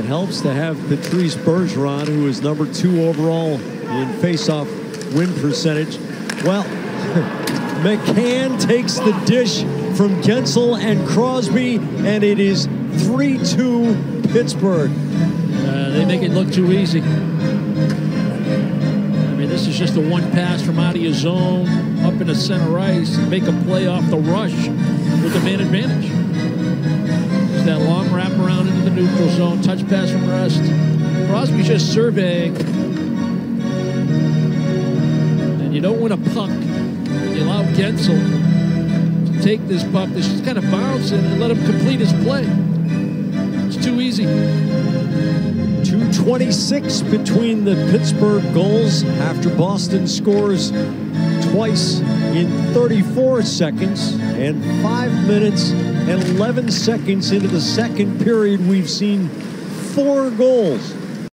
It helps to have Patrice Bergeron, who is #2 overall in faceoff win percentage. Well, McCann takes the dish from Gentzel and Crosby, and it is 3-2 Pittsburgh. They make it look too easy. This is just a one pass from out of your zone, up into center ice, and make a play off the rush with the man advantage. It's that long wraparound into the neutral zone, touch pass from Rust. Crosby's just surveying. And you don't win a puck. You allow Gentzel to take this puck, that's just kind of bounce it and let him complete his play. It's too easy. 2:26 between the Pittsburgh goals after Boston scores twice in 34 seconds and 5 minutes and 11 seconds into the second period. We've seen 4 goals.